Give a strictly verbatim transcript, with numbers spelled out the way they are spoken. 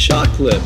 shot clip.